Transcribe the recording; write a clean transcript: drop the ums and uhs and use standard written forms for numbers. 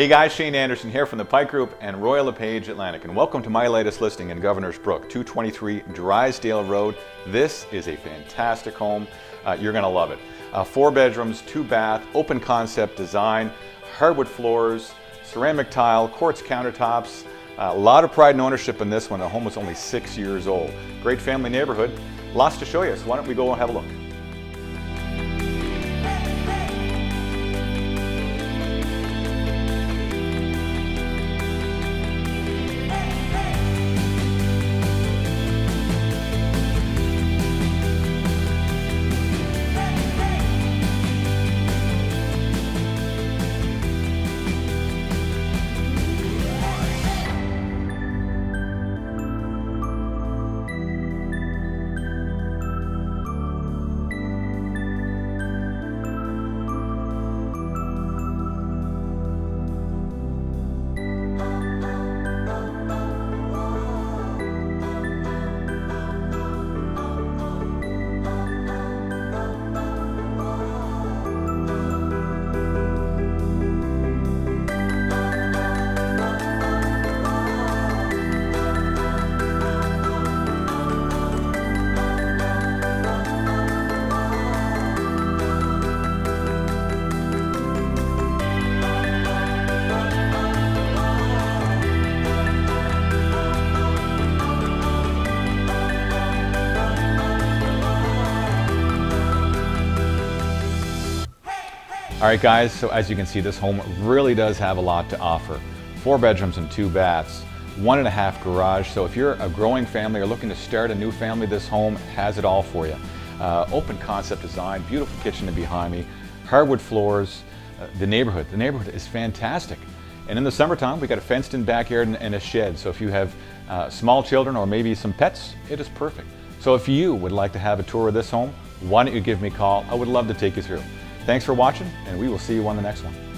Hey guys, Shane Anderson here from the Pike Group and Royal LePage Atlantic, and welcome to my latest listing in Governor's Brook, 223 Drysdale Road. This is a fantastic home. You're going to love it. 4 bedrooms, 2 bath, open concept design, hardwood floors, ceramic tile, quartz countertops. A lot of pride and ownership in this one. The home was only 6 years old. Great family neighborhood. Lots to show you, so why don't we go and have a look. All right guys, so as you can see, this home really does have a lot to offer. 4 bedrooms and 2 baths, 1.5 garage. So if you're a growing family or looking to start a new family, this home has it all for you. Open concept design, beautiful kitchen behind me, hardwood floors, the neighborhood is fantastic. And in the summertime, we got a fenced in backyard and a shed. So if you have small children or maybe some pets, it is perfect. So if you would like to have a tour of this home, why don't you give me a call? I would love to take you through. Thanks for watching, and we will see you on the next one.